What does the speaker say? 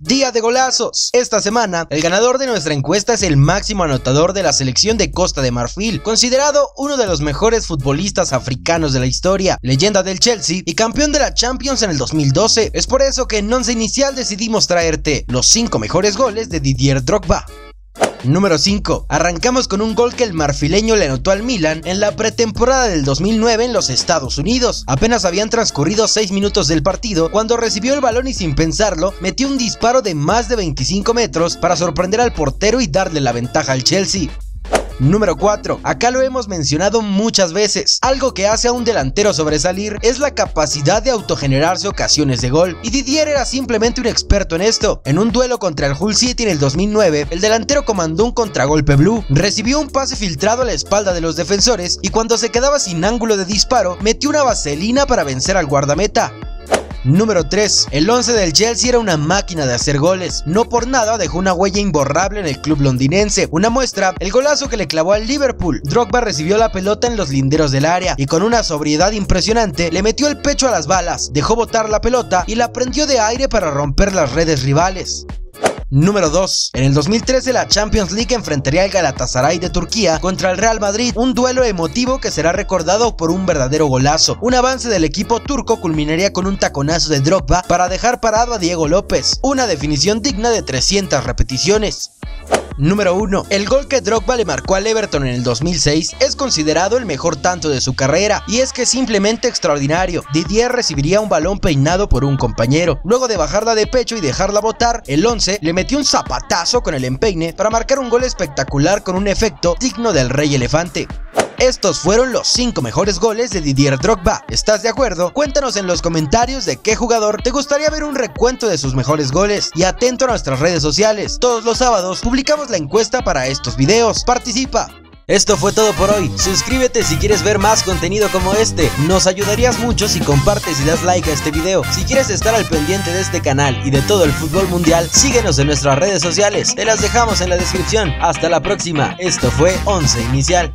Día de golazos. Esta semana, el ganador de nuestra encuesta es el máximo anotador de la selección de Costa de Marfil, considerado uno de los mejores futbolistas africanos de la historia, leyenda del Chelsea y campeón de la Champions en el 2012. Es por eso que en Once Inicial decidimos traerte los 5 mejores goles de Didier Drogba. Número 5. Arrancamos con un gol que el marfileño le anotó al Milan en la pretemporada del 2009 en los Estados Unidos. Apenas habían transcurrido 6 minutos del partido cuando recibió el balón y sin pensarlo metió un disparo de más de 25 metros para sorprender al portero y darle la ventaja al Chelsea. Número 4. Acá lo hemos mencionado muchas veces. Algo que hace a un delantero sobresalir es la capacidad de autogenerarse ocasiones de gol. Y Didier era simplemente un experto en esto. En un duelo contra el Hull City en el 2009, el delantero comandó un contragolpe blue. Recibió un pase filtrado a la espalda de los defensores y cuando se quedaba sin ángulo de disparo, metió una vaselina para vencer al guardameta. Número 3. El 11 del Chelsea era una máquina de hacer goles. No por nada dejó una huella imborrable en el club londinense. Una muestra, el golazo que le clavó al Liverpool. Drogba recibió la pelota en los linderos del área y con una sobriedad impresionante le metió el pecho a las balas, dejó botar la pelota y la prendió de aire para romper las redes rivales. Número 2. En el 2013 la Champions League enfrentaría al Galatasaray de Turquía contra el Real Madrid, un duelo emotivo que será recordado por un verdadero golazo. Un avance del equipo turco culminaría con un taconazo de Drogba para dejar parado a Diego López, una definición digna de 300 repeticiones. Número 1. El gol que Drogba le marcó al Everton en el 2006 es considerado el mejor tanto de su carrera, y es que es simplemente extraordinario. Didier recibiría un balón peinado por un compañero. Luego de bajarla de pecho y dejarla botar, el 11 le metió un zapatazo con el empeine para marcar un gol espectacular con un efecto digno del Rey Elefante. Estos fueron los 5 mejores goles de Didier Drogba. ¿Estás de acuerdo? Cuéntanos en los comentarios de qué jugador te gustaría ver un recuento de sus mejores goles. Y atento a nuestras redes sociales. Todos los sábados publicamos la encuesta para estos videos. ¡Participa! Esto fue todo por hoy. Suscríbete si quieres ver más contenido como este. Nos ayudarías mucho si compartes y das like a este video. Si quieres estar al pendiente de este canal y de todo el fútbol mundial, síguenos en nuestras redes sociales. Te las dejamos en la descripción. Hasta la próxima. Esto fue Once Inicial.